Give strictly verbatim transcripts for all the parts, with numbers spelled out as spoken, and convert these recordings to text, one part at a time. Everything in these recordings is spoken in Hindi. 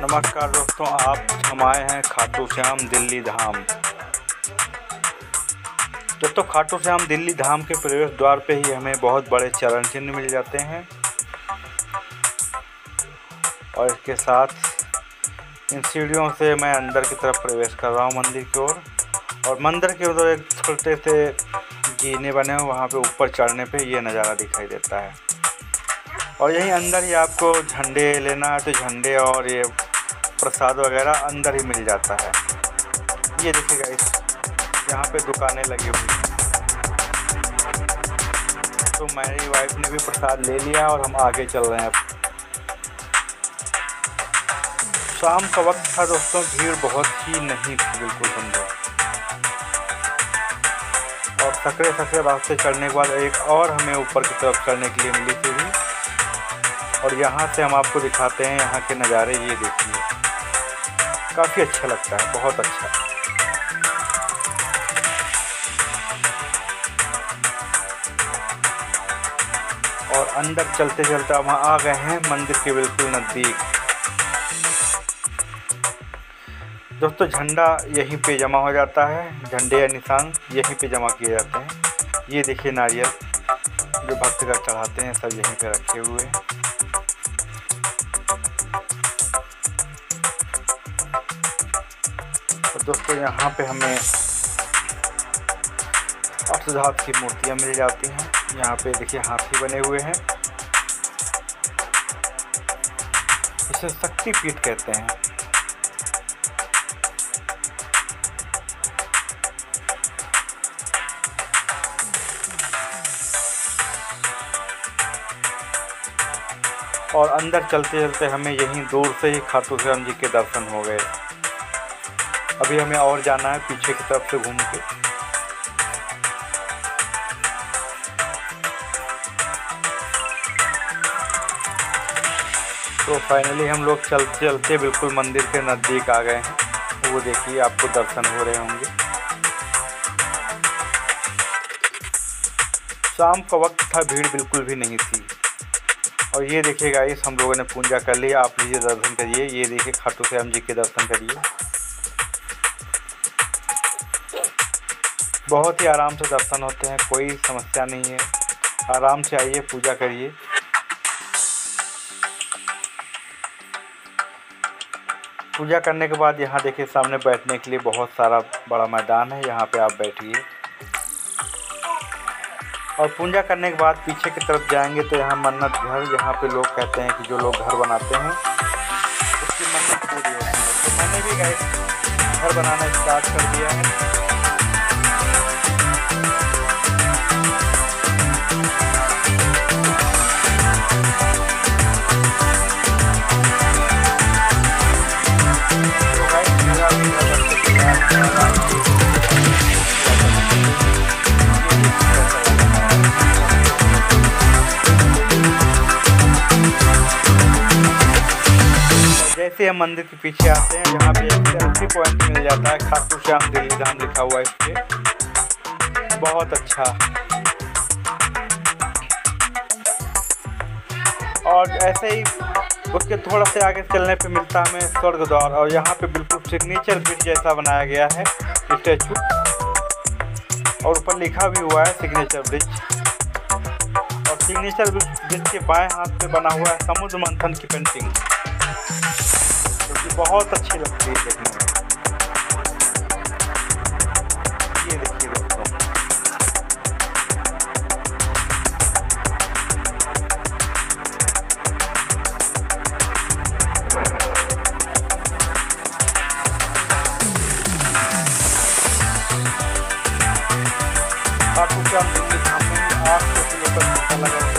नमस्कार दोस्तों, आप हम आए हैं खाटू श्याम दिल्ली धाम। दोस्तों, खाटू श्याम दिल्ली धाम के प्रवेश द्वार पे ही हमें बहुत बड़े चरण चिन्ह मिल जाते हैं और इसके साथ इन सीढ़ियों से मैं अंदर की तरफ प्रवेश कर रहा हूँ मंदिर की ओर। और मंदिर के उधर एक छोटे से जीने बने हैं, वहाँ पे ऊपर चढ़ने पे ये नज़ारा दिखाई देता है। और यहीं अंदर ही आपको झंडे लेना है तो झंडे और ये प्रसाद वगैरह अंदर ही मिल जाता है। ये देखिए गाइस, यहाँ पे दुकानें लगी हुई हैं। तो मेरी वाइफ ने भी प्रसाद ले लिया और हम आगे चल रहे हैं। शाम का वक्त था दोस्तों, भीड़ बहुत ही नहीं थी, बिल्कुल समझो। और सकरे सकरे रास्ते चढ़ने के बाद एक और हमें ऊपर की तरफ चढ़ने के लिए मिली थी। और यहाँ से हम आपको दिखाते हैं यहाँ के नज़ारे, ये देखिए, काफ़ी अच्छा लगता है, बहुत अच्छा। और अंदर चलते चलते हम आ गए हैं मंदिर के बिल्कुल नज़दीक। दोस्तों, झंडा यहीं पे जमा हो जाता है, झंडे या निशान यहीं पे जमा किए जाते हैं। ये देखिए नारियल जो भक्त का चढ़ाते हैं, सब यहीं पे रखे हुए हैं। दोस्तों, यहाँ पे हमें अष्टधातु की मूर्तियाँ मिल जाती हैं। यहाँ पे देखिए हाथी बने हुए हैं, इसे शक्तिपीठ कहते हैं। और अंदर चलते चलते हमें यहीं दूर से ही खाटू श्याम जी के दर्शन हो गए। अभी हमें और जाना है पीछे की तरफ से घूम के। तो फाइनली हम लोग चलते चलते बिल्कुल मंदिर के नज़दीक आ गए हैं। वो देखिए, आपको दर्शन हो रहे होंगे। शाम का वक्त था, भीड़ बिल्कुल भी नहीं थी। और ये देखिए गाइस, हम लोगों ने पूजा कर लिया। आप लीजिए, दर्शन करिए। ये देखिए खाटू श्याम जी के दर्शन करिए। बहुत ही आराम से दर्शन होते हैं, कोई समस्या नहीं है। आराम से आइए, पूजा करिए। पूजा करने के बाद यहाँ देखिए सामने बैठने के लिए बहुत सारा बड़ा मैदान है, यहाँ पे आप बैठिए। और पूजा करने के बाद पीछे की तरफ जाएंगे तो यहाँ मन्नत घर, यहाँ पे लोग कहते हैं कि जो लोग घर बनाते हैं उसकी मन्नत पूरी होती है। तो मैंने भी घर बनाना स्टार्ट कर दिया है। जैसे हम मंदिर के पीछे आते हैं, यहाँ पे एक सेल्फी पॉइंट मिल जाता है, खाटू श्याम दिल्ली धाम लिखा हुआ है इस पे, बहुत अच्छा। और ऐसे ही उसके थोड़ा से आगे चलने पे मिलता हमें स्वर्ग द्वार। और यहाँ पे बिल्कुल सिग्नेचर ब्रिज जैसा बनाया गया है स्टैचू, और ऊपर लिखा भी हुआ है सिग्नेचर ब्रिज। और सिग्नेचर ब्रिज के बाएं हाथ पे बना हुआ है समुद्र मंथन की पेंटिंग, जो कि बहुत अच्छी लगती है देखने में। ये देखिए दोस्तों, खाटू श्याम जी के सामने आठ सौ किलोमीटर का लगा हुआ है।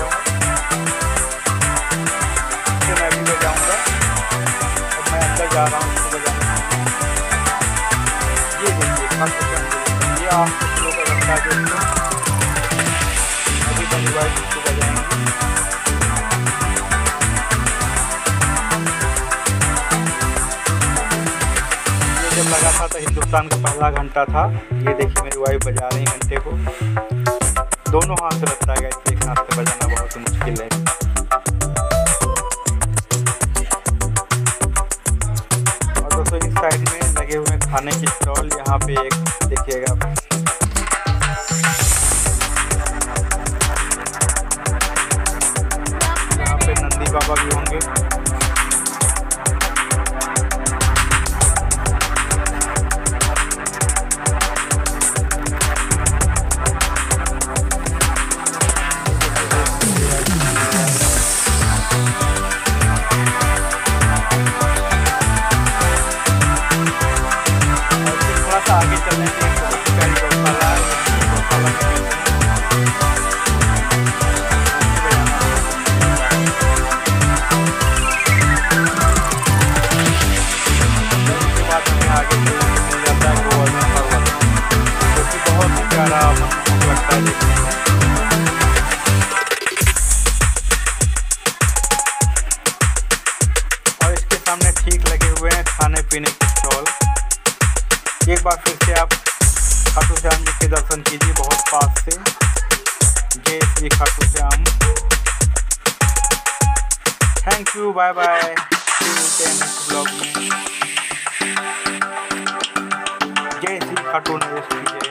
मैं भी ले जाऊँगा और मैं अंदर जा रहा हूँ, सुबह जाना। ये देखिए खाटू श्याम जी, ये आठ सौ किलो का घंटा जो अभी परिवार सुबह जाएंगे। लगा था तो हिंदुस्तान का पहला घंटा था। ये देखिए मेरी वाइफ बजा रही है घंटे को, दोनों हाथ से लगता है, एक हाथ से बजाना बहुत मुश्किल है। खाने की स्टॉल यहाँ पे एक देखिएगा। यहाँ पे नंदी बाबा भी होंगे। खाने पीने की स्टॉल। एक बार फिर से आप खाटू श्याम जी के दर्शन कीजिए बहुत पास से। जय Shri Khatu Shyam. Thank you, bye bye, see you next blog में। जय श्री खाटू नरेश।